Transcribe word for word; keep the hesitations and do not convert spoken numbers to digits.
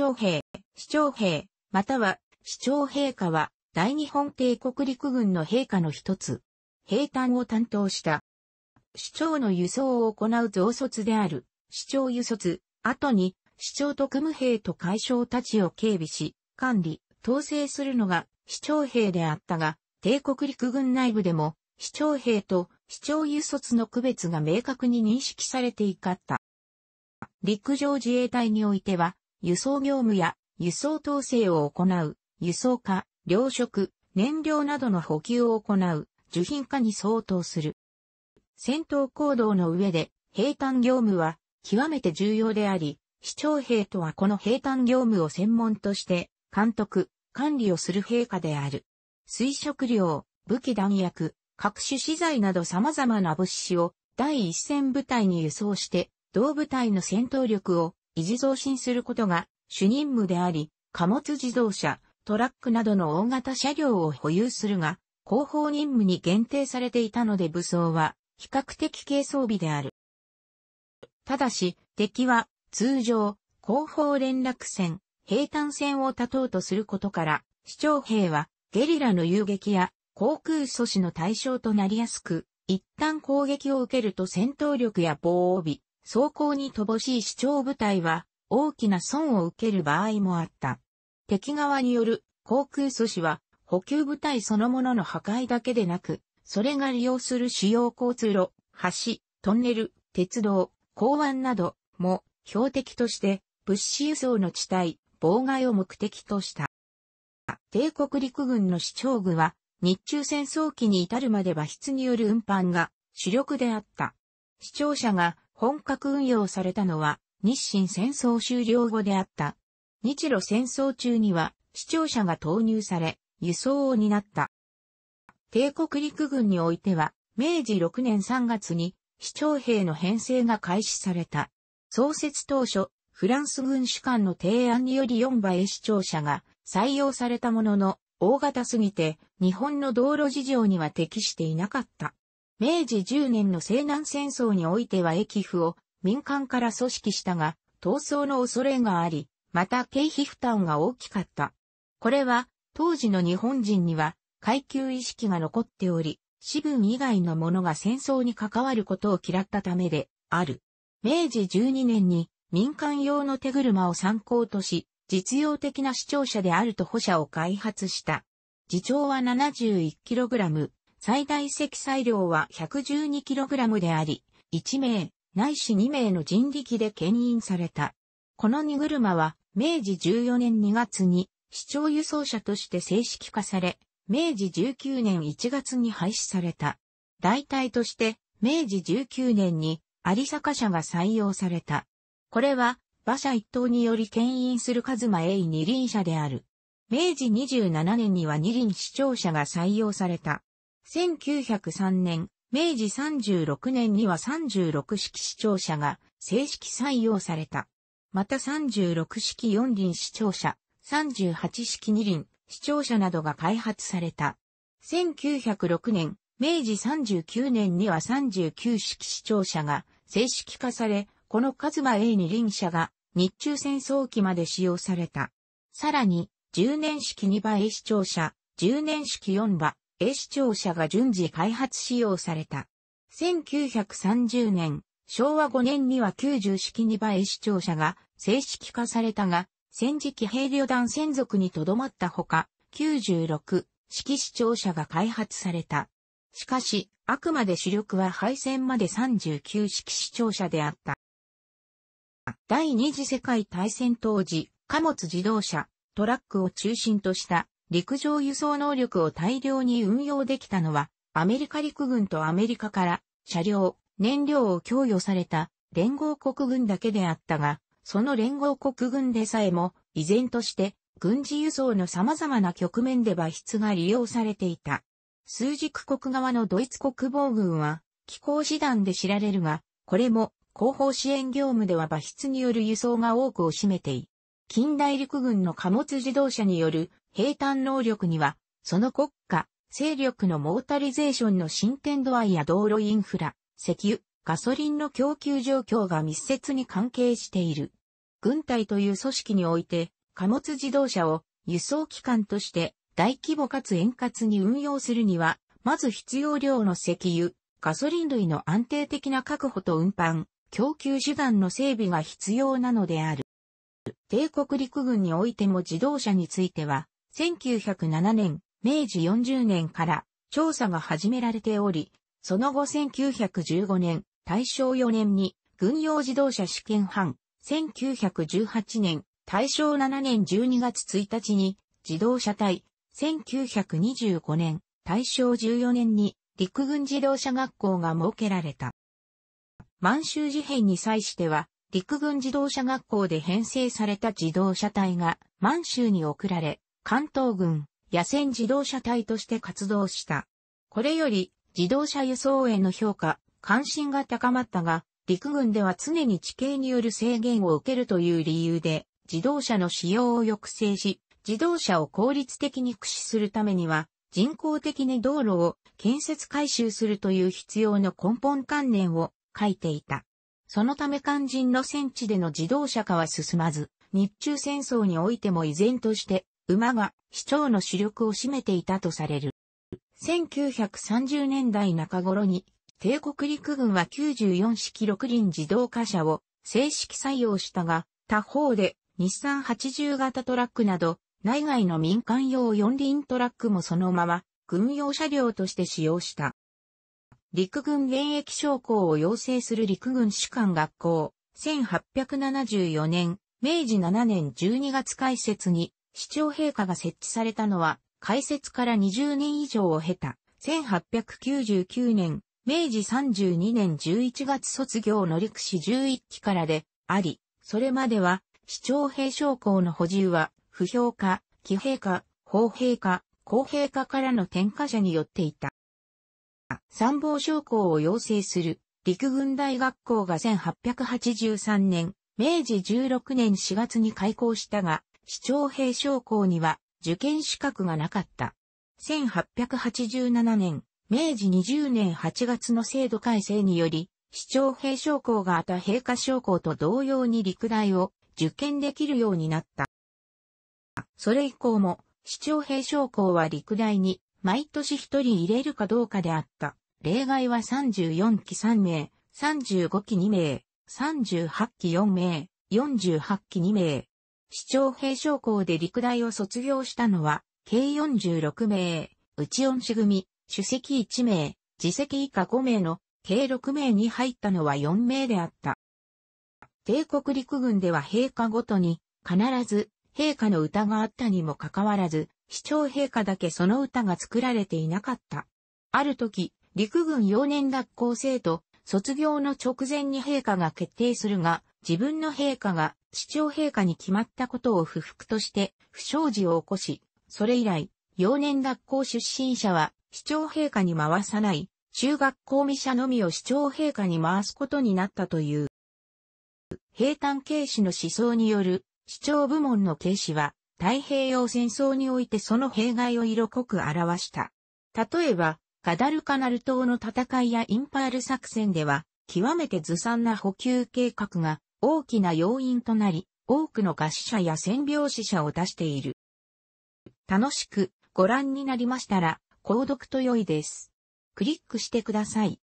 長兵、士長兵、または士長陛下は大日本帝国陸軍の陛下の一つ。兵隊を担当した。士長の輸送を行う増卒である、士長輸卒、後に士長特務兵と海将たちを警備し、管理、統制するのが士長兵であったが、帝国陸軍内部でも士長兵と士長輸卒の区別が明確に認識されていかった。陸上自衛隊においては、輸送業務や輸送統制を行う、輸送課、糧食、燃料などの補給を行う、受品課に相当する。戦闘行動の上で、兵站業務は極めて重要であり、士長兵とはこの兵站業務を専門として、監督、管理をする陛下である。水食料、武器弾薬、各種資材など様々な物資を第一線部隊に輸送して、同部隊の戦闘力を維持増進することが主任務であり、貨物自動車、トラックなどの大型車両を保有するが、後方任務に限定されていたので武装は比較的軽装備である。ただし、敵は通常、後方連絡戦、兵站戦を断とうとすることから、士長兵はゲリラの遊撃や航空阻止の対象となりやすく、一旦攻撃を受けると戦闘力や防備、装甲に乏しい士長部隊は大きな損を受ける場合もあった。敵側による航空阻止は補給部隊そのものの破壊だけでなく、それが利用する主要交通路、橋、トンネル、鉄道、港湾なども標的として物資輸送の地帯、妨害を目的とした。帝国陸軍の士長具は日中戦争期に至るまで馬筆による運搬が主力であった。士長車が本格運用されたのは日清戦争終了後であった。日露戦争中には士長車が投入され輸送を担った。帝国陸軍においてはめいじろくねんさんがつに士長兵の編成が開始された。創設当初、フランス軍主官の提案によりよんばい士長車が採用されたものの大型すぎて日本の道路事情には適していなかった。めいじじゅうねんの西南戦争においては駅府を民間から組織したが闘争の恐れがあり、また経費負担が大きかった。これは当時の日本人には階級意識が残っており、士分以外の者が戦争に関わることを嫌ったためである。めいじじゅうにねんに民間用の手車を参考とし、実用的な士長車であると歩車を開発した。自重は ななじゅういちキログラム、最大積載量は ひゃくじゅうにキログラム であり、いちめい、ないしにめいの人力で牽引された。この荷車は、めいじじゅうよねんにがつに、士長輸送車として正式化され、めいじじゅうきゅうねんいちがつに廃止された。代替として、めいじじゅうきゅうねんに、有坂車が採用された。これは、馬車一頭により牽引する数馬鋭二輪車である。めいじにじゅうななねんには二輪士長車が採用された。せんきゅうひゃくさんねん、めいじさんじゅうろくねんにはさんじゅうろくしき士長車が正式採用された。またさんじゅうろくしき四輪士長車、さんじゅうはちしき二輪士長車などが開発された。せんきゅうひゃくろくねん、めいじさんじゅうきゅうねんにはさんじゅうきゅうしき士長車が正式化され、この数馬鋭二輪車が日中戦争期まで使用された。さらに、じゅうねんしきにば鋭士長車、じゅうねんしきよんば鋭士長車が順次開発使用された。せんきゅうひゃくさんじゅうねん、しょうわごねんにはきゅうじゅうしきにば鋭士長車が正式化されたが、戦時期兵旅団専属にとどまったほか、きゅうじゅうろくしき士長車が開発された。しかし、あくまで主力は敗戦までさんじゅうきゅうしき士長車であった。第二次世界大戦当時、貨物自動車、トラックを中心とした陸上輸送能力を大量に運用できたのは、アメリカ陸軍とアメリカから車両、燃料を供与された連合国軍だけであったが、その連合国軍でさえも依然として軍事輸送の様々な局面で馬筆が利用されていた。枢軸国側のドイツ国防軍は機甲師団で知られるが、これも後方支援業務では馬筆による輸送が多くを占めている。近代陸軍の貨物自動車による兵站能力には、その国家、勢力のモータリゼーションの進展度合いや道路インフラ、石油、ガソリンの供給状況が密接に関係している。軍隊という組織において、貨物自動車を輸送機関として大規模かつ円滑に運用するには、まず必要量の石油、ガソリン類の安定的な確保と運搬、供給手段の整備が必要なのである。帝国陸軍においても自動車については、せんきゅうひゃくななねん、めいじよんじゅうねんから調査が始められており、その後せんきゅうひゃくじゅうごねん、たいしょうよねんに軍用自動車試験班、せんきゅうひゃくじゅうはちねん、たいしょうしちねんじゅうにがつついたちに自動車隊、せんきゅうひゃくにじゅうごねん、たいしょうじゅうよねんに陸軍自動車学校が設けられた。満州事変に際しては、陸軍自動車学校で編成された自動車隊が満州に送られ、関東軍、野戦自動車隊として活動した。これより、自動車輸送への評価、関心が高まったが、陸軍では常に地形による制限を受けるという理由で、自動車の使用を抑制し、自動車を効率的に駆使するためには、人工的に道路を建設改修するという必要の根本観念を書いていた。そのため肝心の戦地での自動車化は進まず、日中戦争においても依然として、馬が市長の主力を占めていたとされる。せんきゅうひゃくさんじゅうねんだいなか頃に、帝国陸軍はきゅうじゅうよんしき六輪自動貨車を正式採用したが、他方で日産はちじゅうがたトラックなど、内外の民間用四輪トラックもそのまま軍用車両として使用した。陸軍現役将校を養成する陸軍士官学校、せんはっぴゃくななじゅうよねん、めいじしちねんじゅうにがつ開設に、市長陛下が設置されたのは、開設からにじゅうねん以上を経た、せんはっぴゃくきゅうじゅうきゅうねん、めいじさんじゅうにねんじゅういちがつ卒業の陸士じゅういっきからであり、それまでは、市長兵将校の補充は、不評価、騎兵課、砲兵課、工兵課からの転科者によっていた。参謀将校を養成する陸軍大学校がせんはっぴゃくはちじゅうさんねん、めいじじゅうろくねんしがつに開校したが、市長兵将校には受験資格がなかった。せんはっぴゃくはちじゅうななねん、めいじにじゅうねんはちがつの制度改正により、市長兵将校が他兵科将校と同様に陸大を受験できるようになった。それ以降も、市長兵将校は陸大に毎年一人入れるかどうかであった。例外はさんじゅうよんきさんめい、さんじゅうごきにめい、さんじゅうはちきよんめい、よんじゅうはちきにめい。市長兵将校で陸大を卒業したのは、計よんじゅうろくめい、内よんし組、主席いちめい、次席以下ごめいの、計ろくめいに入ったのはよんめいであった。帝国陸軍では陛下ごとに、必ず、陛下の歌があったにもかかわらず、市長陛下だけその歌が作られていなかった。ある時、陸軍幼年学校生徒、卒業の直前に陛下が決定するが、自分の陛下が、市長陛下に決まったことを不服として、不祥事を起こし、それ以来、幼年学校出身者は、市長陛下に回さない、中学校未者のみを市長陛下に回すことになったという。兵站軽視の思想による、市長部門の軽視は、太平洋戦争においてその弊害を色濃く表した。例えば、ガダルカナル島の戦いやインパール作戦では、極めてずさんな補給計画が、大きな要因となり、多くの餓死者や戦病死者を出している。楽しくご覧になりましたら、購読と良いです。クリックしてください。